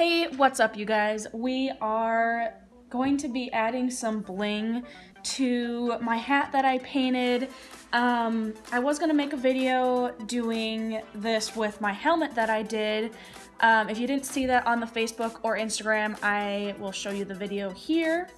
Hey, what's up you guys? We are going to be adding some bling to my hat that I painted. I was gonna make a video doing this with my helmet that I did. If you didn't see that on the Facebook or Instagram, I will show you the video here.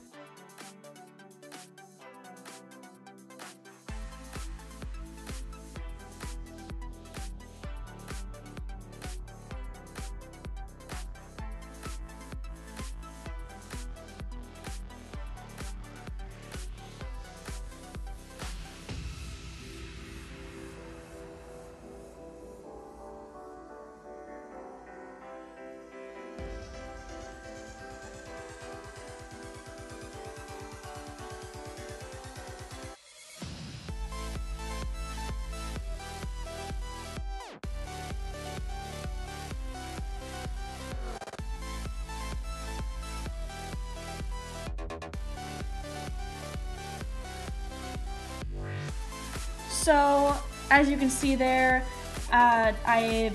So, as you can see there, I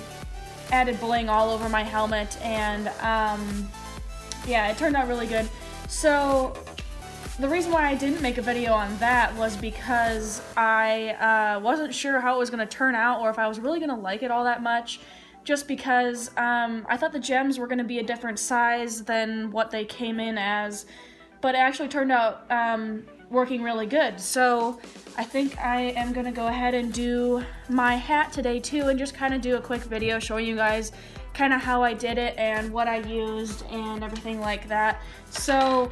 added bling all over my helmet, and yeah, it turned out really good. So, the reason why I didn't make a video on that was because I wasn't sure how it was going to turn out or if I was really going to like it all that much, just because I thought the gems were going to be a different size than what they came in as, but it actually turned out working really good. So I think I am gonna go ahead and do my hat today too, and just kind of do a quick video showing you guys kind of how I did it and what I used and everything like that. So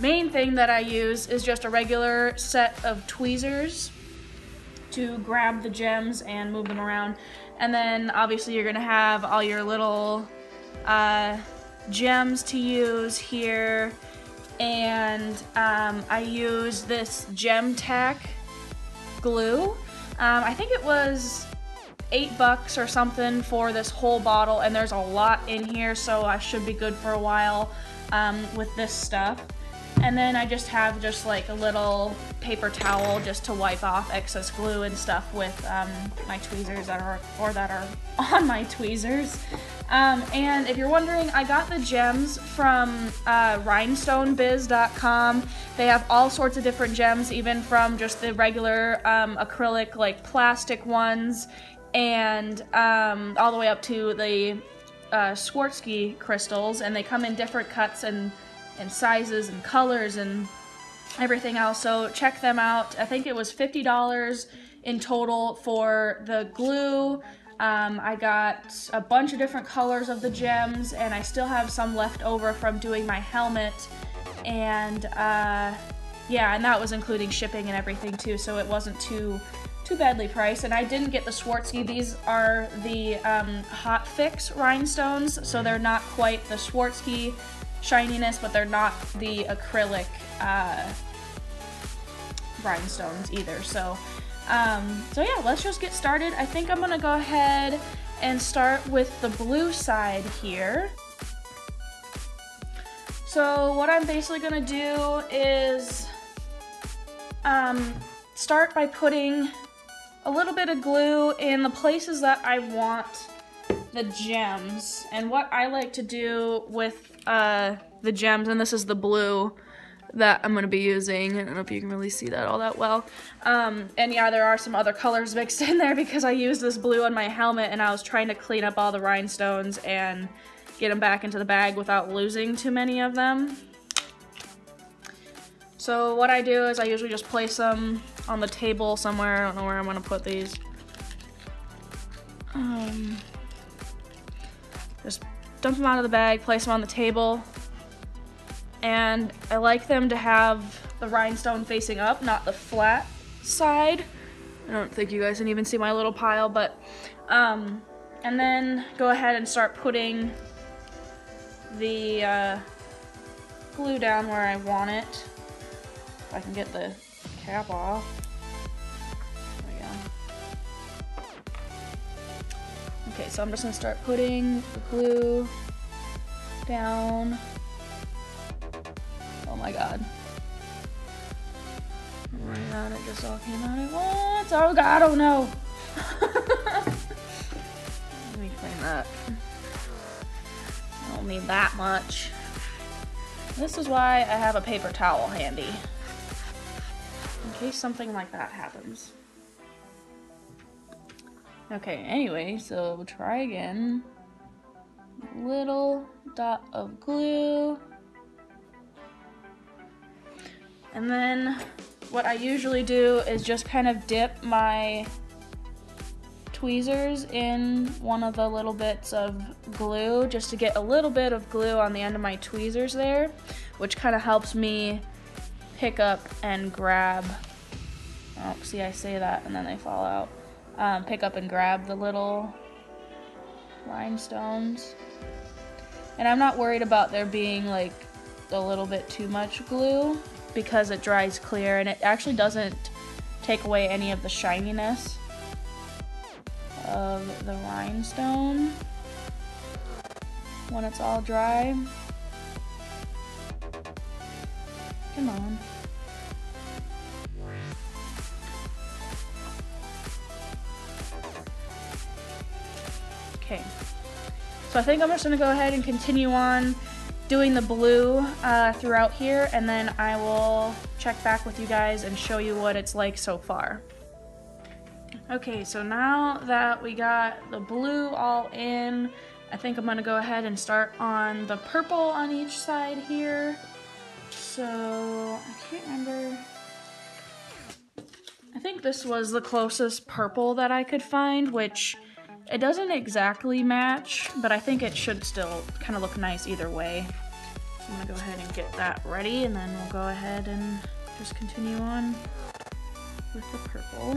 main thing that I use is just a regular set of tweezers to grab the gems and move them around, and then obviously you're gonna have all your little gems to use here. And I used this GemTac glue. I think it was $8 or something for this whole bottle, and there's a lot in here, so I should be good for a while with this stuff. And then I just have just like a little paper towel just to wipe off excess glue and stuff with my tweezers that are on my tweezers. And if you're wondering, I got the gems from rhinestonebiz.com. They have all sorts of different gems, even from just the regular acrylic, like plastic ones, and all the way up to the Swarovski crystals, and they come in different cuts and sizes and colors and everything else, so check them out. I think it was $50 in total for the glue. I got a bunch of different colors of the gems, and I still have some left over from doing my helmet, and yeah, and that was including shipping and everything too, so it wasn't too badly priced. And I didn't get the Swarovski. These are the Hot Fix rhinestones, so they're not quite the Swarovski shininess, but they're not the acrylic rhinestones either. So so yeah, let's just get started. I think I'm gonna go ahead and start with the blue side here. So what I'm basically gonna do is start by putting a little bit of glue in the places that I want the gems. And what I like to do with the gems, and this is the blue that I'm going to be using, I don't know if you can really see that all that well, and yeah, there are some other colors mixed in there because I used this blue on my helmet and I was trying to clean up all the rhinestones and get them back into the bag without losing too many of them. So what I do is I usually just place them on the table somewhere. I don't know where I'm going to put these. Just dump them out of the bag, place them on the table, and I like them to have the rhinestone facing up, not the flat side. I don't think you guys can even see my little pile, but and then go ahead and start putting the glue down where I want it. If I can get the cap off. Okay, so I'm just gonna start putting the glue down. Oh my god. Oh my god, it just all came out at once. Oh god, oh no. Let me clean that. don't need that much. This is why I have a paper towel handy, in case something like that happens. Okay, anyway, so we'll try again. Little dot of glue. And then what I usually do is just kind of dip my tweezers in one of the little bits of glue just to get a little bit of glue on the end of my tweezers there, which kind of helps me pick up and grab. Oh, see, I say that and then they fall out. Pick up and grab the little rhinestones. And I'm not worried about there being like a little bit too much glue because it dries clear and it actually doesn't take away any of the shininess of the rhinestone when it's all dry. Come on. Okay, so I think I'm just gonna go ahead and continue on doing the blue throughout here, and then I will check back with you guys and show you what it's like so far. Okay, so now that we got the blue all in, I think I'm gonna go ahead and start on the purple on each side here. So, I can't remember. I think this was the closest purple that I could find, which it doesn't exactly match, but I think it should still kind of look nice either way. So I'm gonna go ahead and get that ready, and then we'll go ahead and just continue on with the purple.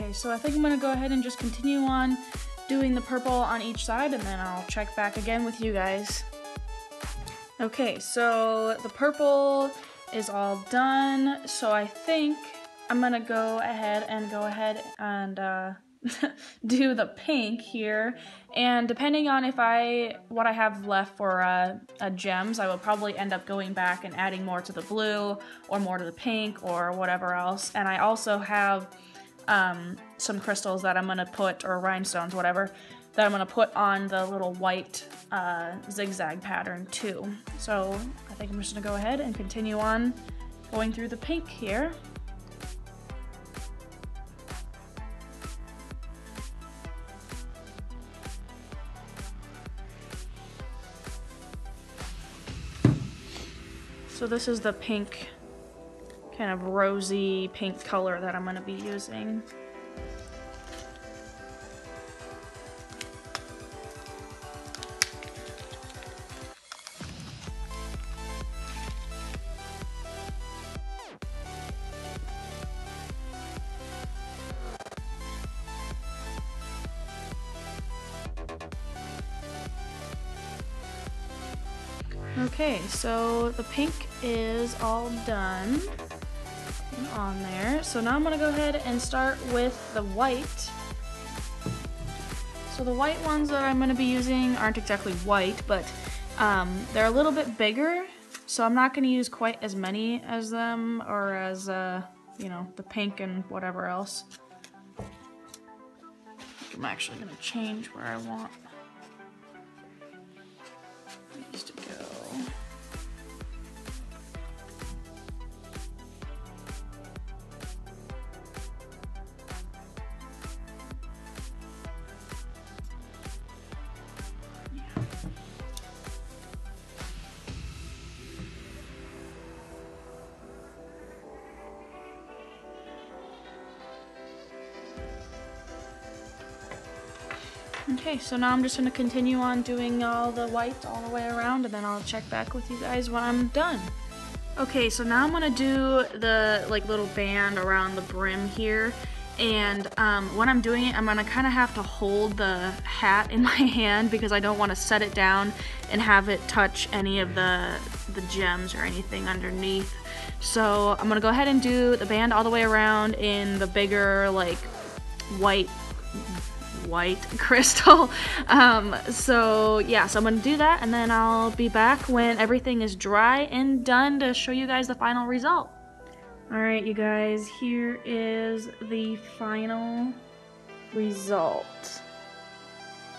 Okay, so I think I'm gonna go ahead and just continue on doing the purple on each side, and then I'll check back again with you guys. Okay, so the purple is all done, so I think I'm gonna go ahead and do the pink here, and depending on if what I have left for gems, I will probably end up going back and adding more to the blue or more to the pink or whatever else. And I also have some crystals that I'm gonna put, or rhinestones, whatever, that I'm gonna put on the little white zigzag pattern too. So I think I'm just gonna go ahead and continue on going through the pink here. So this is the pink, kind of rosy pink color that I'm going to be using. Okay, so the pink is all done on there. So now I'm gonna go ahead and start with the white. So the white ones that I'm gonna be using aren't exactly white, but they're a little bit bigger, so I'm not gonna use quite as many as them, or as you know, the pink and whatever else. I think I'm actually gonna change where I want these to go. Okay, so now I'm just gonna continue on doing all the white all the way around, and then I'll check back with you guys when I'm done. Okay, so now I'm gonna do the like little band around the brim here, and when I'm doing it, I'm gonna kind of have to hold the hat in my hand because I don't want to set it down and have it touch any of the gems or anything underneath. So I'm gonna go ahead and do the band all the way around in the bigger like white white crystal. So yeah, so I'm gonna do that, and then I'll be back when everything is dry and done to show you guys the final result. Alright you guys, here is the final result.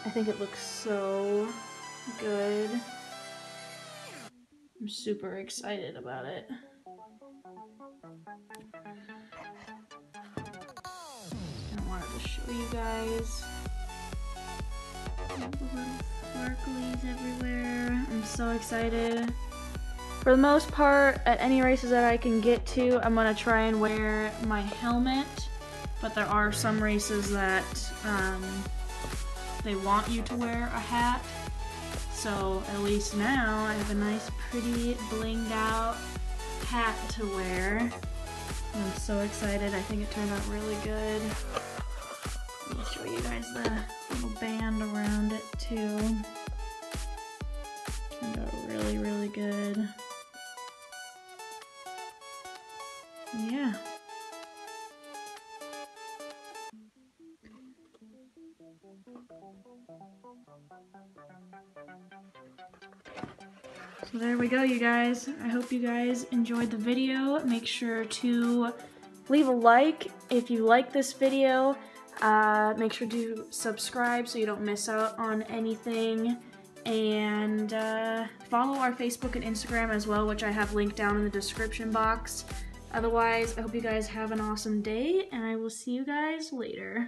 I think it looks so good. I'm super excited about it. I wanted to show you guys. Little sparklies everywhere. I'm so excited. For the most part, at any races that I can get to, I'm gonna try and wear my helmet, but there are some races that they want you to wear a hat. So at least now I have a nice, pretty, blinged out hat to wear. I'm so excited. I think it turned out really good. Let me show you guys the little band around it too. Turned out really, really good. Yeah. So there we go, you guys. I hope you guys enjoyed the video. Make sure to leave a like if you like this video. Make sure to subscribe so you don't miss out on anything. And follow our Facebook and Instagram as well, which I have linked down in the description box. Otherwise, I hope you guys have an awesome day, and I will see you guys later.